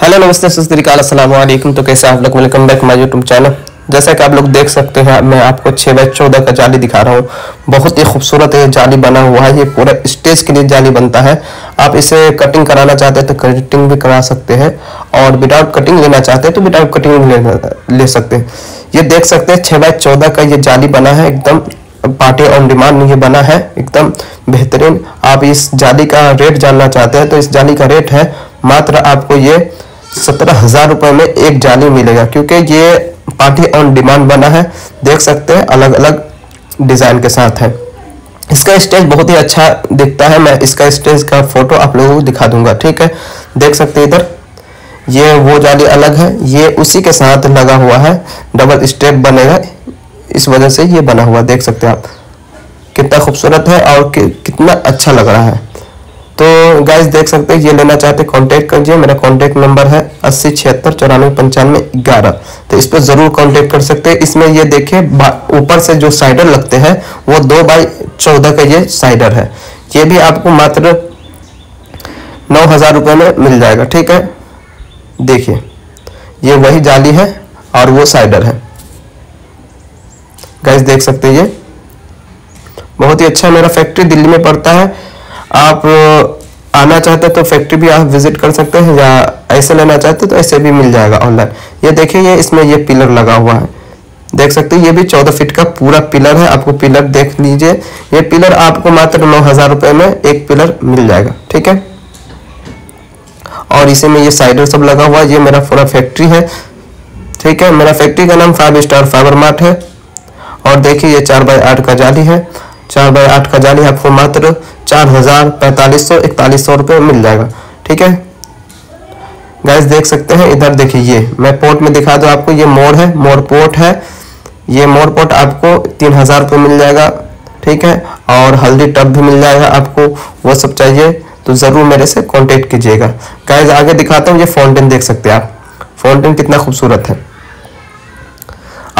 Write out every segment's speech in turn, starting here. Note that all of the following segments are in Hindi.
हेलो नमस्ते सस्त्रीकाल अस्सलाम वालेकुम। तो कैसे आप लोग, welcome back my YouTube channel. जैसा कि आप लोग देख सकते हैं मैं आपको 6x14 का जाली दिखा रहा हूँ। बहुत ही खूबसूरत है, जाली बना हुआ है। ये पूरा स्टेज के लिए जाली बनता है। आप इसे कटिंग कराना चाहते हैं तो कटिंग भी करा सकते हैं, और विदाउट कटिंग लेना चाहते हैं तो विदाउट कटिंग ले सकते हैं। ये देख सकते हैं 6x14 का ये जाली बना है, एकदम पार्टी ऑन डिमांड में ये बना है, एकदम बेहतरीन। आप इस जाली का रेट जानना चाहते हैं तो इस जाली का रेट है मात्र आपको ये 17,000 रुपये में एक जाली मिलेगा, क्योंकि ये पार्टी ऑन डिमांड बना है। देख सकते हैं अलग अलग डिजाइन के साथ है। इसका स्टेज बहुत ही अच्छा दिखता है। मैं इसका स्टेज का फोटो आप लोगों को दिखा दूंगा, ठीक है। देख सकते हैं इधर ये वो जाली अलग है, ये उसी के साथ लगा हुआ है, डबल स्टेप बनेगा, इस वजह से ये बना हुआ। देख सकते हैं आप कितना खूबसूरत है और कितना अच्छा लग रहा है। तो गाइस देख सकते हैं, ये लेना चाहते हैं कांटेक्ट करिए। मेरा कांटेक्ट नंबर है 8076949511। तो इस पर जरूर कांटेक्ट कर सकते हैं। इसमें ये देखिए ऊपर से जो साइडर लगते हैं वो 2x14 का ये साइडर है। ये भी आपको मात्र 9,000 रुपये में मिल जाएगा, ठीक है। देखिए ये वही जाली है और वो साइडर है। गाइस देख सकते हैं ये बहुत ही अच्छा। मेरा फैक्ट्री दिल्ली में पड़ता है। आप आना चाहते हैं तो फैक्ट्री भी आप विजिट कर सकते हैं, या ऐसे लेना चाहते हैं तो ऐसे भी मिल जाएगा ऑनलाइन। ये देखिए ये इसमें ये पिलर लगा हुआ है, देख सकते हैं। ये भी 14 फीट का पूरा पिलर है। आपको पिलर देख लीजिए, ये पिलर आपको मात्र 9,000 रुपये में एक पिलर मिल जाएगा, ठीक है। और इसी में ये साइडर सब लगा हुआ है। ये मेरा पूरा फैक्ट्री है, ठीक है। मेरा फैक्ट्री का नाम 5 स्टार फाइबर मार्ट है। और देखिए ये 4x8 का जाली है। 4x8 का जाली आपको मात्र 4,000, 4,500, 4,141 रुपये मिल जाएगा, ठीक है। गाइस देख सकते हैं इधर देखिए, ये मैं पोर्ट में दिखा दूँ आपको, ये मोर है, मोर पोर्ट है। ये मोर पोर्ट आपको 3,000 रुपये मिल जाएगा, ठीक है। और हल्दी टब भी मिल जाएगा आपको। वो सब चाहिए तो ज़रूर मेरे से कांटेक्ट कीजिएगा। गाइस आगे दिखाता हूँ, ये फाउंटेन देख सकते हैं आप, फाउंटेन कितना खूबसूरत है।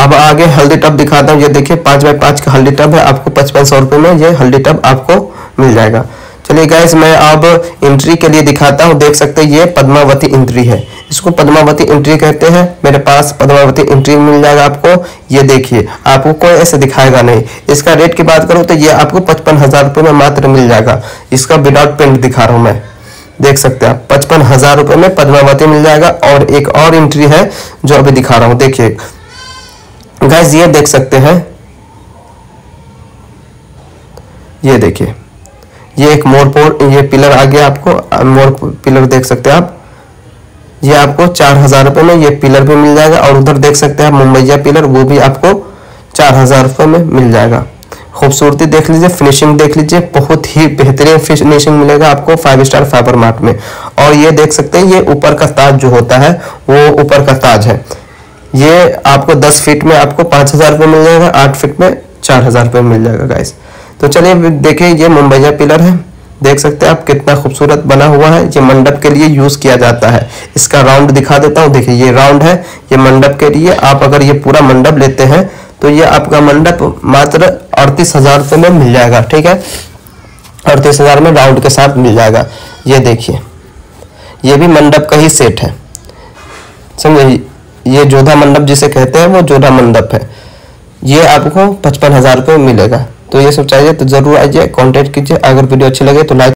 अब आगे हल्दी टब दिखाता हूँ। ये देखिए 5x5 का हल्दी टब है, आपको 5,500 रुपये में ये हल्दी टब आपको मिल जाएगा। चलिए गाइस मैं अब एंट्री के लिए दिखाता हूँ। देख सकते हैं ये पद्मावती एंट्री है, इसको पद्मावती एंट्री कहते हैं। मेरे पास पद्मावती एंट्री मिल जाएगा आपको। ये देखिए आपको कोई ऐसे दिखाएगा नहीं। इसका रेट की बात करूँ तो ये आपको 55,000 रुपये में मात्र मिल जाएगा। इसका विदाउट पेंट दिखा रहा हूँ मैं, देख सकते हैं आप 55,000 रुपये में पद्मावती मिल जाएगा। और एक और एंट्री है जो अभी दिखा रहा हूँ, देखिए गाइस ये देख सकते हैं। ये देखिए ये एक मोरपोर ये पिलर आ गया आपको, मोर पिलर देख सकते हैं आप। ये आपको 4,000 रुपये में ये पिलर भी मिल जाएगा। और उधर देख सकते हैं आप मुंबईया पिलर, वो भी आपको 4,000 रुपये में मिल जाएगा। खूबसूरती देख लीजिए, फिनिशिंग देख लीजिए, बहुत ही बेहतरीन फिनिशिंग मिलेगा आपको 5 स्टार फाइबर मार्ट में। और ये देख सकते हैं ये ऊपर का ताज जो होता है वो ऊपर का ताज है। ये आपको 10 फीट में आपको 5,000 रुपये मिल जाएगा, 8 फीट में 4,000 रुपये मिल जाएगा गाइस। तो चलिए देखिए ये मुंबईया पिलर है, देख सकते हैं आप कितना खूबसूरत बना हुआ है। ये मंडप के लिए यूज किया जाता है। इसका राउंड दिखा देता हूँ, देखिए ये राउंड है, ये मंडप के लिए। आप अगर ये पूरा मंडप लेते हैं तो ये आपका मंडप मात्र 38,000 रुपये में मिल जाएगा, ठीक है। 38,000 में राउंड के साथ मिल जाएगा। ये देखिए ये भी मंडप का ही सेट है, समझे। ये जोधा मंडप जिसे कहते हैं वो जोधा मंडप है। ये आपको 55,000 रुपये मिलेगा। तो ये सब चाहिए तो जरूर आइए, कांटेक्ट कीजिए। अगर वीडियो अच्छी लगे तो लाइक